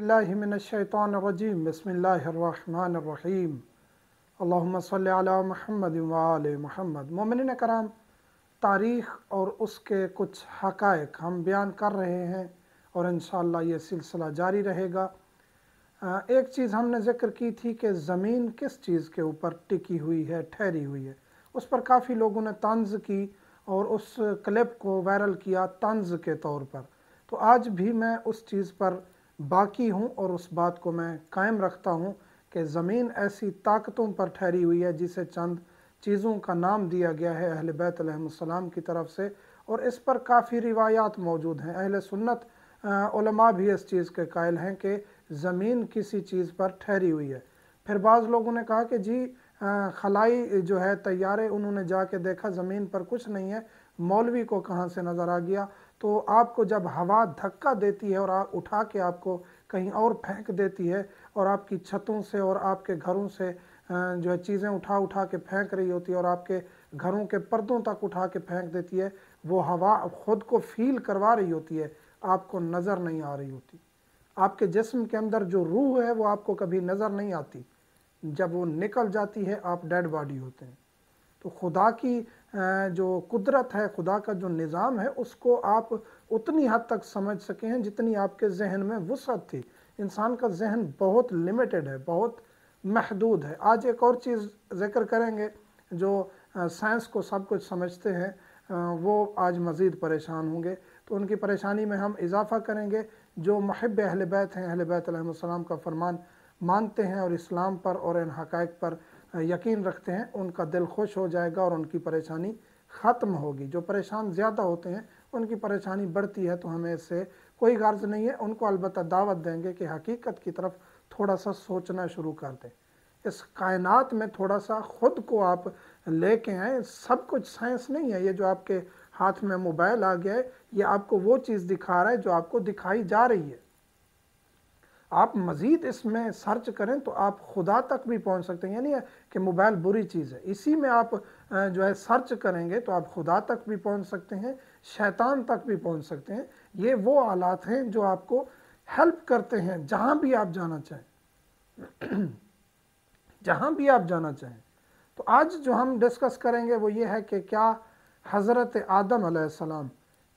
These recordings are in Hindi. बिस्मिल्लाहिर्रहमानिर्रहीम बिस्मिल्लाहिर्रहमानिर्रहीम अल्लाहुम्मा सल्लि अला मुहम्मद व आले मुहम्मद। मोमिनीन कराम, तारीख़ और उसके कुछ हक़ाइक़ हम बयान कर रहे हैं और इंशाअल्लाह ये सिलसिला जारी रहेगा। एक चीज़ हमने ज़िक्र की थी कि ज़मीन किस चीज़ के ऊपर टिकी हुई है, ठहरी हुई है। उस पर काफ़ी लोगों ने तंज़ की और उस क्लिप को वायरल किया तंज़ के तौर पर। तो आज भी मैं उस चीज़ पर बाकी हूँ और उस बात को मैं कायम रखता हूँ कि ज़मीन ऐसी ताकतों पर ठहरी हुई है जिसे चंद चीज़ों का नाम दिया गया है अहले बैत अलैहिस्सलाम की तरफ से, और इस पर काफ़ी रिवायात मौजूद हैं। अहले सुन्नत उलमा भी इस चीज़ के कायल हैं कि ज़मीन किसी चीज़ पर ठहरी हुई है। फिर बाज़ लोगों ने कहा कि जी खलाई जो है तैयारे, उन्होंने जाके देखा ज़मीन पर कुछ नहीं है, मौलवी को कहाँ से नज़र आ गया। तो आपको जब हवा धक्का देती है और उठा के आपको कहीं और फेंक देती है और आपकी छतों से और आपके घरों से जो है चीज़ें उठा उठा के फेंक रही होती है और आपके घरों के पर्दों तक उठा के फेंक देती है, वो हवा ख़ुद को फील करवा रही होती है, आपको नज़र नहीं आ रही होती। आपके जिस्म के अंदर जो रूह है वो आपको कभी नज़र नहीं आती, जब वो निकल जाती है आप डेड बॉडी होते हैं। तो खुदा की जो कुदरत है, खुदा का जो निज़ाम है, उसको आप उतनी हद तक समझ सके हैं जितनी आपके जहन में वसअत थी। इंसान का जहन बहुत लिमिटेड है, बहुत महदूद है। आज एक और चीज़ जिक्र करेंगे जो साइंस को सब कुछ समझते हैं वो आज मज़ीद परेशान होंगे, तो उनकी परेशानी में हम इजाफ़ा करेंगे। जो मुहिब अहले बैत हैं, अहले बैत अलैहिस्सलाम का फरमान मानते हैं और इस्लाम पर और इन हक़ाइक़ पर यकीन रखते हैं, उनका दिल खुश हो जाएगा और उनकी परेशानी ख़त्म होगी। जो परेशान ज़्यादा होते हैं उनकी परेशानी बढ़ती है, तो हमें इससे कोई गर्ज नहीं है। उनको अलबत्ता दावत देंगे कि हकीकत की तरफ थोड़ा सा सोचना शुरू कर दें, इस कायनात में थोड़ा सा ख़ुद को आप लेके आएँ। सब कुछ साइंस नहीं है। ये जो आपके हाथ में मोबाइल आ गया है ये आपको वो चीज़ दिखा रहा है जो आपको दिखाई जा रही है। आप मज़ीद इसमें सर्च करें तो आप खुदा तक भी पहुंच सकते हैं। यानी है कि मोबाइल बुरी चीज़ है, इसी में आप जो है सर्च करेंगे तो आप खुदा तक भी पहुंच सकते हैं, शैतान तक भी पहुंच सकते हैं। ये वो आलात हैं जो आपको हेल्प करते हैं जहां भी आप जाना चाहें, जहां भी आप जाना चाहें। तो आज जो हम डिस्कस करेंगे वो ये है कि क्या हज़रत आदम अलैहिस्सलाम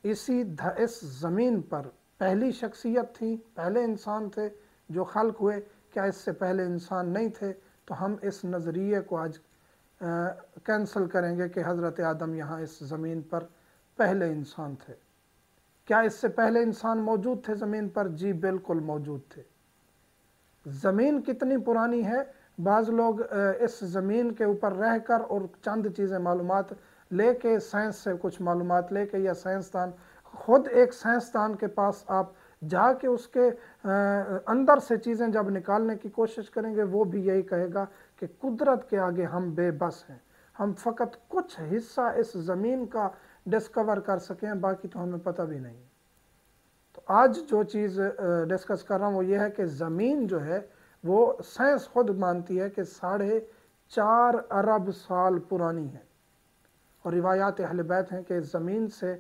इस ज़मीन पर पहली शख्सियत थी, पहले इंसान थे जो खल्क हुए, क्या इससे पहले इंसान नहीं थे? तो हम इस नज़रिए को आज कैंसिल करेंगे कि हज़रत आदम यहाँ इस ज़मीन पर पहले इंसान थे। क्या इससे पहले इंसान मौजूद थे ज़मीन पर? जी बिल्कुल मौजूद थे। ज़मीन कितनी पुरानी है? बाज़ लोग इस ज़मीन के ऊपर रहकर और चंद चीज़ें मालूमात लेके, साइंस से कुछ मालूमात लेके, या साइंसदान ख़ुद एक साइंसदान के पास आप जाके उसके अंदर से चीज़ें जब निकालने की कोशिश करेंगे वो भी यही कहेगा कि कुदरत के आगे हम बेबस हैं, हम फ़कत कुछ हिस्सा इस ज़मीन का डिस्कवर कर सकें, बाकी तो हमें पता भी नहीं। तो आज जो चीज़ डिस्कस कर रहा हूँ वो ये है कि ज़मीन जो है वो साइंस खुद मानती है कि 4.5 अरब साल पुरानी है, और रिवायात अहले बैत हैं कि ज़मीन से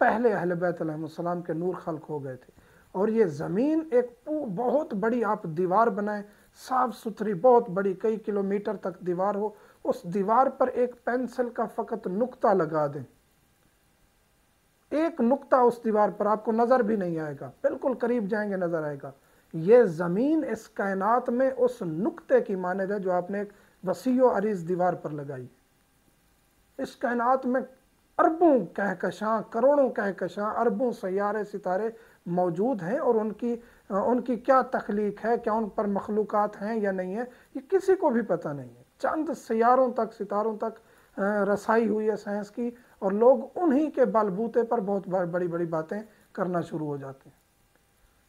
पहले अहले बैत अलैहिस्सलाम के नूर खल्क हो गए थे। और ये ज़मीन एक बहुत बड़ी आप दीवार बनाएं, साफ़ सुथरी बहुत बड़ी, कई किलोमीटर तक दीवार हो, उस दीवार पर एक पेंसिल का फ़कत नुक्ता लगा दें, एक नुक्ता उस दीवार पर, आपको नज़र भी नहीं आएगा, बिल्कुल करीब जाएंगे नज़र आएगा। ये ज़मीन इस कायनात में उस नुक्ते की मानद है जो आपने एक वसीओ अरीज दीवार पर लगाई। इस कायनात में अरबों कहकशां, करोड़ों कहकशां, अरबों सैयारे सितारे मौजूद हैं, और उनकी क्या तख्लीक है, क्या उन पर मखलूक़ात हैं या नहीं है, ये किसी को भी पता नहीं है। चंद सैयारों तक, सितारों तक रसाई हुई है साइंस की, और लोग उन्हीं के बलबूते पर बहुत बड़ी बड़ी बातें करना शुरू हो जाते हैं।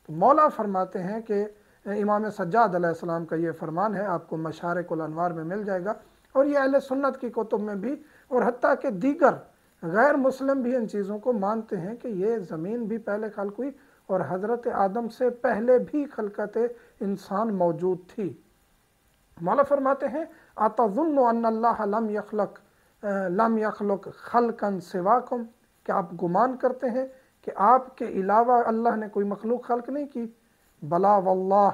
तो मौला फरमाते हैं कि इमाम सज्जाद अलैहिस्सलाम का ये फरमान है, आपको मशारिकुल अनवार में मिल जाएगा, और ये अहले सुन्नत की कुतुब में भी, और हत्ता के दीगर गैर मुस्लिम भी इन चीज़ों को मानते हैं कि ये ज़मीन भी पहले खल्क हुई और हज़रत आदम से पहले भी खलकत इंसान मौजूद थी। मौला फरमाते हैं अतज़ुन्नु अन्नल्लाह लम यखलुक खल्कन सिवाकुम, क्या आप गुमान करते हैं कि आपके अलावा अल्लाह ने कोई मखलूक खल्क नहीं की? बला वल्लाह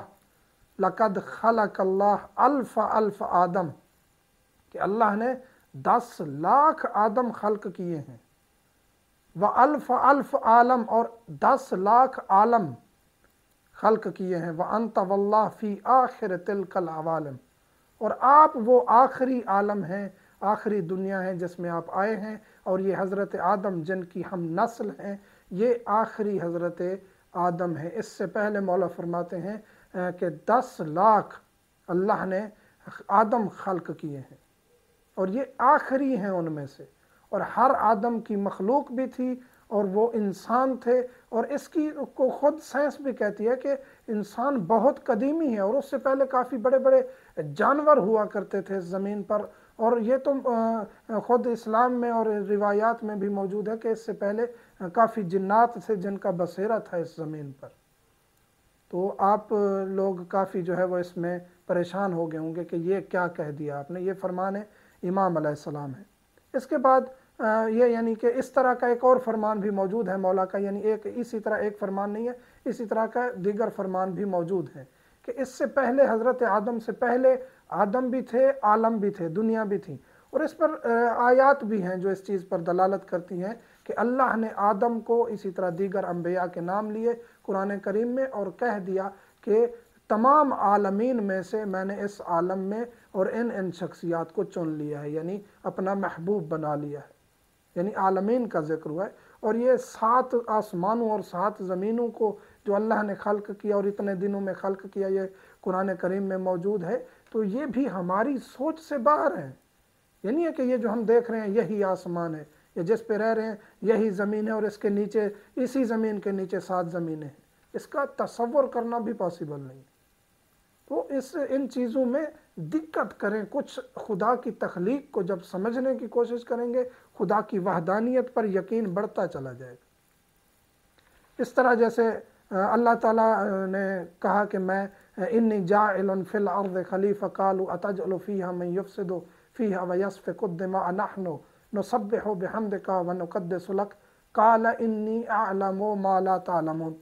लक़द ख़लक़ल्लाह अल्फ़ अल्फ़ आदम, कि अल्लाह ने 10 लाख आदम खल्क किए हैं। व अल्फ़ अल्फ़ आलम, और 10 लाख आलम खल्क किए हैं। व अंत वल्लाह फ़ी आखिर तिलकल आवालम, और आप वो आखिरी आलम हैं, आखिरी दुनिया है जिसमें आप आए हैं। और ये हज़रत आदम जिनकी हम नस्ल हैं, ये आखिरी हज़रत आदम है। इससे पहले मौला फरमाते हैं कि 10 लाख अल्लाह ने आदम खल्क किए हैं और ये आखिरी हैं उनमें से। और हर आदम की मखलूक भी थी और वो इंसान थे। और इसकी को ख़ुद साइंस भी कहती है कि इंसान बहुत कदीमी है और उससे पहले काफ़ी बड़े बड़े जानवर हुआ करते थे ज़मीन पर। और ये तो ख़ुद इस्लाम में और रिवायात में भी मौजूद है कि इससे पहले काफ़ी जिन्नात थे जिनका बसेरा था इस ज़मीन पर। तो आप लोग काफ़ी जो है वो इसमें परेशान हो गए होंगे कि ये क्या कह दिया आपने। ये फरमान इमाम अलैहिस्सलाम है। इसके बाद ये यानी कि इस तरह का एक और फरमान भी मौजूद है मौला का, यानी एक इसी तरह एक फरमान नहीं है, इसी तरह का दीगर फरमान भी मौजूद है कि इससे पहले हज़रत आदम से पहले आदम भी थे, आलम भी थे, दुनिया भी थी। और इस पर आयात भी हैं जो इस चीज़ पर दलालत करती हैं कि अल्लाह ने आदम को इसी तरह दीगर अम्बिया के नाम लिए कुरान करीम में, और कह दिया कि तमाम आलमीन में से मैंने इस आलम में और इन शख्सियात को चुन लिया है, यानी अपना महबूब बना लिया है। यानी आलमीन का ज़िक्र हुआ है। और ये 7 आसमानों और 7 ज़मीनों को जो अल्लाह ने खल्क किया और इतने दिनों में खल्क किया, ये कुरान करीम में मौजूद है। तो ये भी हमारी सोच से बाहर है। ये नहीं है कि ये जो हम देख रहे हैं यही आसमान है या जिस पे रह रहे हैं यही ज़मीन है और इसके नीचे, इसी ज़मीन के नीचे 7 ज़मीनें हैं। इसका तसव्वुर करना भी पॉसिबल नहीं। तो इस इन चीज़ों में दिक्कत करें, कुछ खुदा की तख्लीक को जब समझने की कोशिश करेंगे, खुदा की वहदानियत पर यकीन बढ़ता चला जाएगा। इस तरह जैसे अल्लाह ताला ने कहा कि मैं इन्नी जाइलन फिल अर्द खलीफा कालू अतजअलु फीहा मन युफसिदु फीहा व यसफिकु दिमा नहनु नुसब्बिहु बिहम्दिका व नुक़द्दिसु लक काल इन्नी अअलमु मा ला तालमून।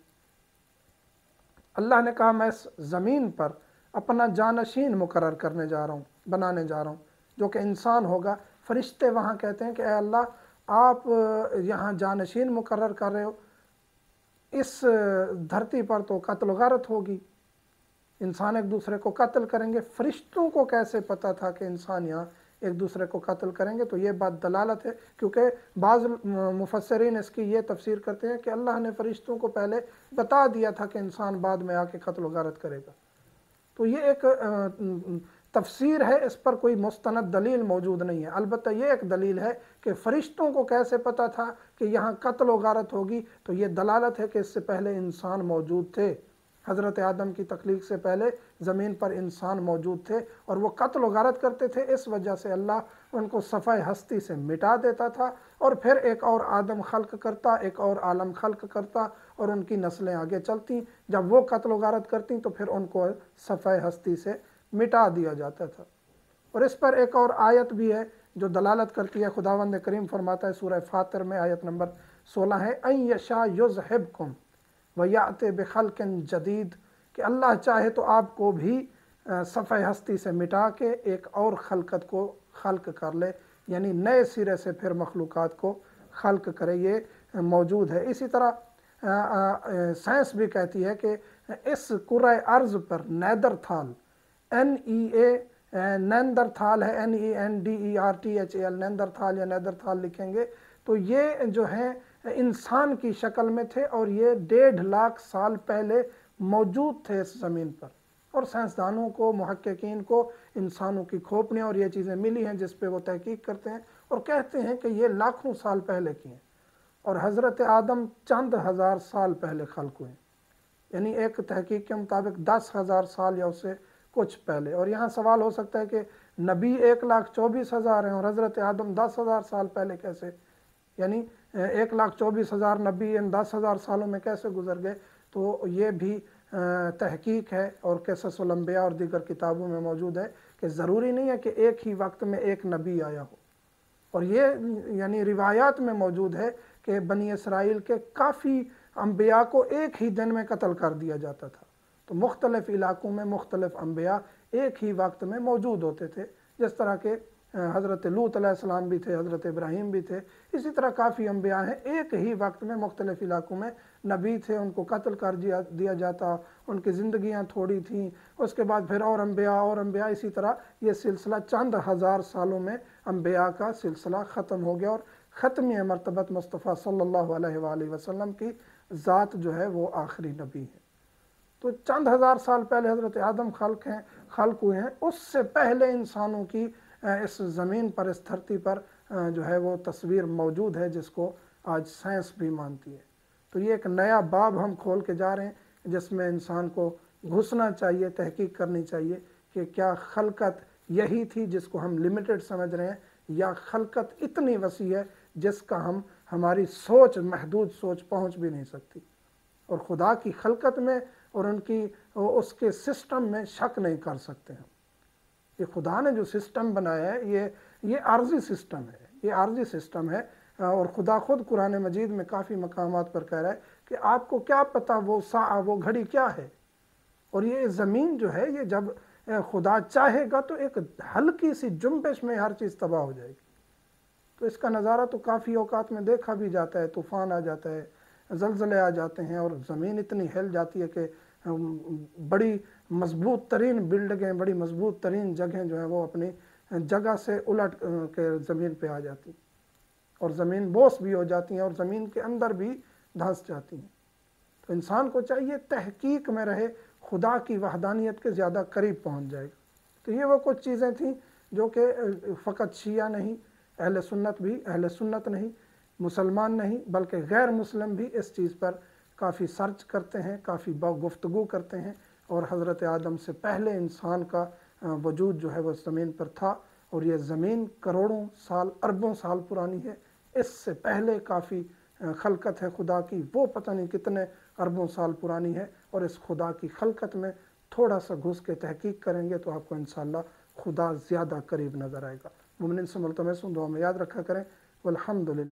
अल्लाह ने कहा मैं इस ज़मीन पर अपना जानशीन मुकरर करने जा रहा हूँ, बनाने जा रहा हूँ, जो कि इंसान होगा। फरिश्ते वहाँ कहते हैं कि ऐ अल्लाह, आप यहाँ जानशीन मुकरर कर रहे हो, इस धरती पर तो कत्ल गारत होगी, इंसान एक दूसरे को कत्ल करेंगे। फरिश्तों को कैसे पता था कि इंसान यहाँ एक दूसरे को कत्ल करेंगे? तो ये बात दलालत है, क्योंकि बाज़ मुफस्सरीन इसकी ये तफसीर करते हैं कि अल्लाह ने फरिश्तों को पहले बता दिया था कि इंसान बाद में आके कत्ल गारत करेगा। तो ये एक तफसीर है, इस पर कोई मुस्तनद दलील मौजूद नहीं है। अलबत्ता ये एक दलील है कि फ़रिश्तों को कैसे पता था कि यहाँ कत्ल गारत होगी, तो ये दलालत है कि इससे पहले इंसान मौजूद थे। हज़रत आदम की तख्लीक से पहले ज़मीन पर इंसान मौजूद थे और वो कत्ल गारत करते थे। इस वजह से अल्लाह उनको सफ़ाए हस्ती से मिटा देता था और फिर एक और आदम खल्क करता, एक और आलम खल्क करता, और उनकी नस्लें आगे चलती। जब वो कत्ल गारत करती तो फिर उनको सफ़ाए हस्ती से मिटा दिया जाता था। और इस पर एक और आयत भी है जो दलालत करती है। खुदावंद करीम फरमाता है सूरह फातिर में, आयत नंबर 16 है, अन यशा युज़हिबकुम व याति बिखल्किन जदीद, कि अल्लाह चाहे तो आपको भी सफ़े हस्ती से मिटा के एक और खलकत को खल्क कर ले, यानी नए सिरे से फिर मखलूक़ात को खल्क करे। ये मौजूद है। इसी तरह साइंस भी कहती है कि इस कुरे अर्ज़ पर नेंदरथाल, नेंदरथाल है, NEANDERTHAL, नेंदरथाल या नेंदरथाल लिखेंगे, तो ये जो है इंसान की शक्ल में थे और ये 1.5 लाख साल पहले मौजूद थे इस ज़मीन पर। और साइंसदानों को, मुहक्किकीन को इंसानों की खोपड़ियाँ और ये चीज़ें मिली हैं जिस पे वो तहकीक करते हैं और कहते हैं कि ये लाखों साल पहले की हैं। और हज़रत आदम चंद हज़ार साल पहले खल्क हुए, यानी एक तहकीक के मुताबिक 10,000 साल या उससे कुछ पहले। और यहाँ सवाल हो सकता है कि नबी 1,24,000 हैं और हज़रत आदम 10,000 साल पहले कैसे, यानी 1,24,000 नबी इन 10,000 सालों में कैसे गुजर गए? तो ये भी तहकीक है और क़सस उल अंबिया और दीगर किताबों में मौजूद है कि ज़रूरी नहीं है कि एक ही वक्त में एक नबी आया हो। और ये यानी रिवायात में मौजूद है कि बनी इसराइल के काफ़ी अंबिया को एक ही दिन में कत्ल कर दिया जाता था तो मुख्तलिफ़ इलाक़ों में मुख्तलिफ़ अम्बिया एक ही वक्त में मौजूद होते थे, जिस तरह के हज़रत लूत अलैहिस्सलाम भी थे, हज़रत इब्राहीम भी थे, इसी तरह काफ़ी अम्बिया हैं एक ही वक्त में मुख्तलिफ़ इलाक़ों में नबी थे, उनको कत्ल कर दिया जाता, उनकी ज़िंदगियाँ थोड़ी थीं, उसके बाद फिर और अम्बिया इसी तरह ये सिलसिला चंद हज़ार सालों में अम्बिया का सिलसिला ख़त्म हो गया और ख़त्म मरतबत मुस्तफ़ा सल्लल्लाहु अलैहि वसल्लम की ज़ात जो है वो आखिरी नबी है। तो चंद हज़ार साल पहले हज़रत आदम खल्क हुए हैं, उससे पहले इंसानों की इस ज़मीन पर इस धरती पर जो है वो तस्वीर मौजूद है जिसको आज साइंस भी मानती है। तो ये एक नया बाब हम खोल के जा रहे हैं जिसमें इंसान को घुसना चाहिए, तहकीक करनी चाहिए कि क्या खलकत यही थी जिसको हम लिमिटेड समझ रहे हैं या खलकत इतनी वसी है जिसका हम हमारी सोच महदूद सोच पहुंच भी नहीं सकती। और खुदा की खलकत में और उनकी उसके सिस्टम में शक नहीं कर सकते हम। ये खुदा ने जो सिस्टम बनाया है ये आर्जी सिस्टम है, ये आर्जी सिस्टम है। और खुदा खुद कुरान मजीद में काफ़ी मकामात पर कह रहा है कि आपको क्या पता वो साआ वो घड़ी क्या है। और ये ज़मीन जो है ये जब खुदा चाहेगा तो एक हल्की सी जुम्बिश में हर चीज़ तबाह हो जाएगी। तो इसका नज़ारा तो काफ़ी औकात में देखा भी जाता है, तूफ़ान आ जाता है, ज़लज़ले आ जाते हैं और ज़मीन इतनी हिल जाती है कि बड़ी मजबूत तरीन बिल्डिंगें, बड़ी मजबूत तरीन जगहें जो हैं वो अपनी जगह से उलट के ज़मीन पे आ जाती और ज़मीन बोस भी हो जाती हैं और ज़मीन के अंदर भी धंस जाती हैं। तो इंसान को चाहिए तहकीक में रहे, खुदा की वहदानियत के ज़्यादा करीब पहुंच जाएगा। तो ये वो कुछ चीज़ें थीं जो कि फ़कत शिया नहीं, अहले सुन्नत भी, अहले सुन्नत नहीं, मुसलमान नहीं बल्कि गैर मुस्लिम भी इस चीज़ पर काफ़ी सर्च करते हैं, काफ़ी गुफ्तगू करते हैं। और हज़रत आदम से पहले इंसान का वजूद जो है वह ज़मीन पर था और यह ज़मीन करोड़ों साल अरबों साल पुरानी है। इससे पहले काफ़ी खलकत है खुदा की, वो पता नहीं कितने अरबों साल पुरानी है। और इस खुदा की खलकत में थोड़ा सा घुस के तहकीक करेंगे तो आपको इंशाअल्लाह खुदा ज़्यादा करीब नज़र आएगा। मुमिन से मुल्तमस दुआ में याद रखा करें। वल्हम्दुलिल्लाह।